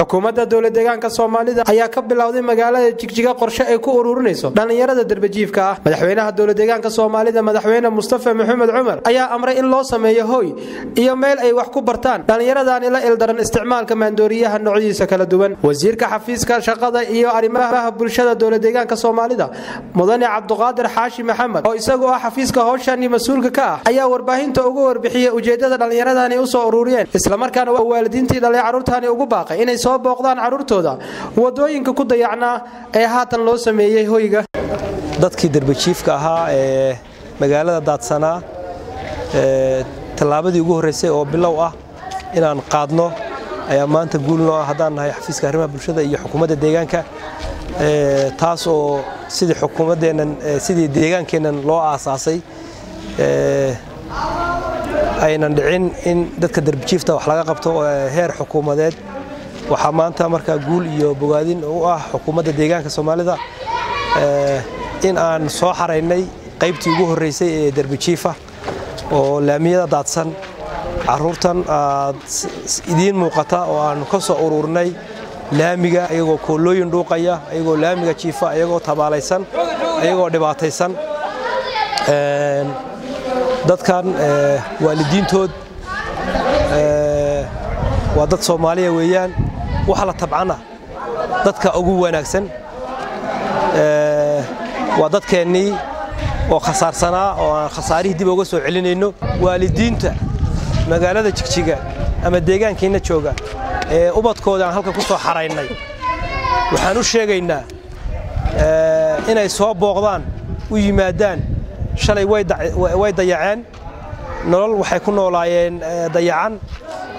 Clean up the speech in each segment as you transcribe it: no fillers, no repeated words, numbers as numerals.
حكومة الدولة دجان كصوماليدا أيها كبلاودي مجالات تجيجا قرشة إيكو أورورنيسو. دان يرد الدربجيف كا مدحوينا الدولة دجان كصوماليدا مدحوينا مصطفى محمد عمر أيها أمر إن الله سميه هوي إيميل أي وحكو برتان. دان يرد عن إلا إلدرن استعمال كماندورية هالنوعية سكلا دوان وزير كحفيز كشقة إياه أرمها برشة الدولة دجان كصوماليدا مدني عبد القادر حاشي محمد أو إسقوا حفيز كهوشاني مسؤول كا أيها ورباهين توجو وربحية وجدة دان يرد عن يوصو أورورين إسلام كان والدين تلا يعرضها نوجو باقي إن soo booqdaan caruurtooda wadooyinka ku dayacna ee haatan loo sameeyay hoyga dadkii darbajiifka ahaa ee magaalada daadsanaa talaabadii ugu horeysay oo bilow ah inaan qaadno ayaa maanta guulno hadaan nahay xafiiska arrimaha bulshada iyo xukuumadda deegaanka taas oo sidii xukuumadeenan sidii deegaankeenan loo aasaasay aynan dhicin in dadka darbajiifta wax laga qabto heer xukuumadeed waxaa maanta marka guul iyo bogaadin oo ah xukuumadda deegaanka Soomaalida in aan soo xareynay qaybtii ugu horeysay ee darbajiifa oo laamiyada daadsan caruurtan idin muuqata oo aan ka soo ururnay laamiga ayagoo koolooyin dhuuqaya ayagoo laamiga jiifa ayagoo tabaalaysan ayagoo dhibaataysan dadkan waalidiintood waa dad Soomaaliya weeyaan waxa la tabcana dadka ugu wanaagsan waa dadkeeni oo khasaarsana oo aan khasaarihi dib uga soo celinayno waalidiinta magaalada Jigjiga ama deegaankeena jooga ee ubadkooda aan halka ku soo xareynay waxaan u sheegaynaa inay soo booqdaan u yimaadaan shalay way dayaceen nolol waxay ku noolaayeen dayacan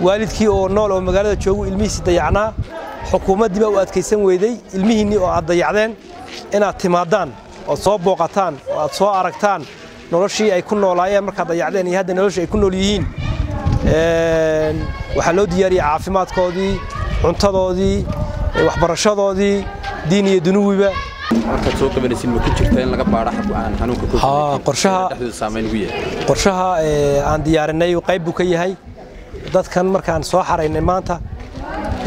waalidkii oo nool oo magaalada joogu ilmihiisa dayacnaa xukuumaddiiba u adkaysan weeyday ilmihiinni oo aad dayacdeen inaad timaadaan oo soo booqataan oo aad soo aragtaan noloshii ay ku noolaayeen marka dayacdeen iyo hadda noloshii ay ku nool yihiin waxaa loo diyaariyay caafimaadkoodii cuntadoodii waxbarashadoodii diin iyo dunuwiba marka soo qabanaysin ma ku jirtaa in laga baaro xaq aan xanuunka ku jiraa qorshaha dhexdooda saameyn ugu yeeshay qorshaha aan diyaarinay oo qayb buu ka yahay dadkan markaan soo xareynay maanta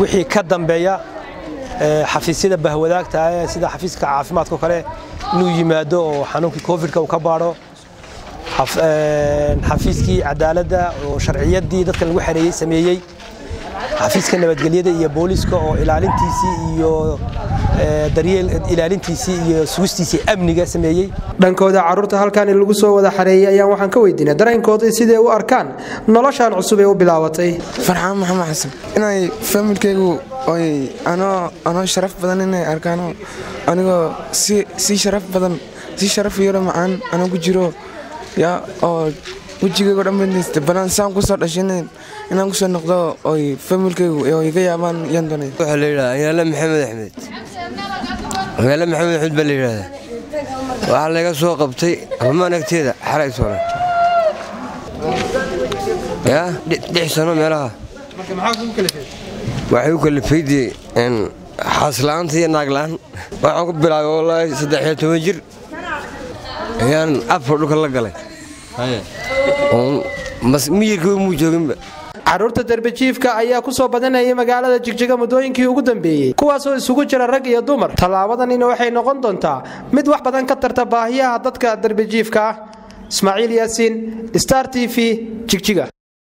wixii ka dambeeya xafiisyada bahwadaagta ah sida xafiiska caafimaadka kale inuu yimaado oo xanuunka covidka uu ka baaro xafiiskii cadaaladda oo sharciyadii dadkan lagu xareeyay sameeyay xafiiska nabadgelyada iyo booliska oo ilaalintiisii iyo daryeel ilaalintiisii iyo sugistiisii amniga sameeyay dhankooda caruurta halkaan lagu soo wada xareeyay ayaan waxaan ka weydiinaa dareenkooda sidee u arkaan noloshan cusub ee u bilaabatay farxaan maxamed xasan inay familkaygu ay ana sharaf badan inay arkaan aniga si sharaf badan si sharaf yar macaan anagu jiro ya oo وجيكو دمنست بنانسان كو سو دشينين انان كو سو نقدو اي فاميلكيغو اي iga yaaban yan doonay waxa la yiraahdaa yaala maxamed axmed yaala maxamed axmed bal yiraahdaa waxa laga soo qabtay amaanagteeda xaray soo ya dhixsano meelaha marka maxaa ku kala fiid waxa uu kala fiidii in xaslaantii naaglaan waxa uu bilaabay wallahi 13 jir ayaan afar dhulka la galay haye mas miirku mu joogin caruurta darbajiifka ayaa ku soo badanayay magaalada Jigjiga mudooyinkii ugu dambeeyay kuwaas oo isugu jira rag iyo dumar talaabadan waxay noqon doontaa mid wax badan ka tarta baahiyaha dadka darbajiifka Ismail Yasin Star TV Jigjiga